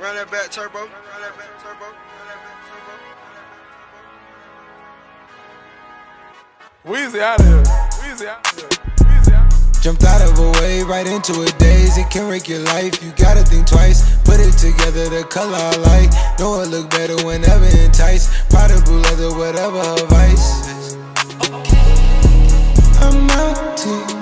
Run that back, turbo. Run that back, turbo. Run that back, turbo. Weezy out of here. Weezy out of here. Weezy out of here. Jumped out of a wave right into a daze. It can wreck your life. You gotta think twice. Put it together, the color I like. Know it look better whenever enticed. Potable leather, whatever her vice. Okay. I'm out to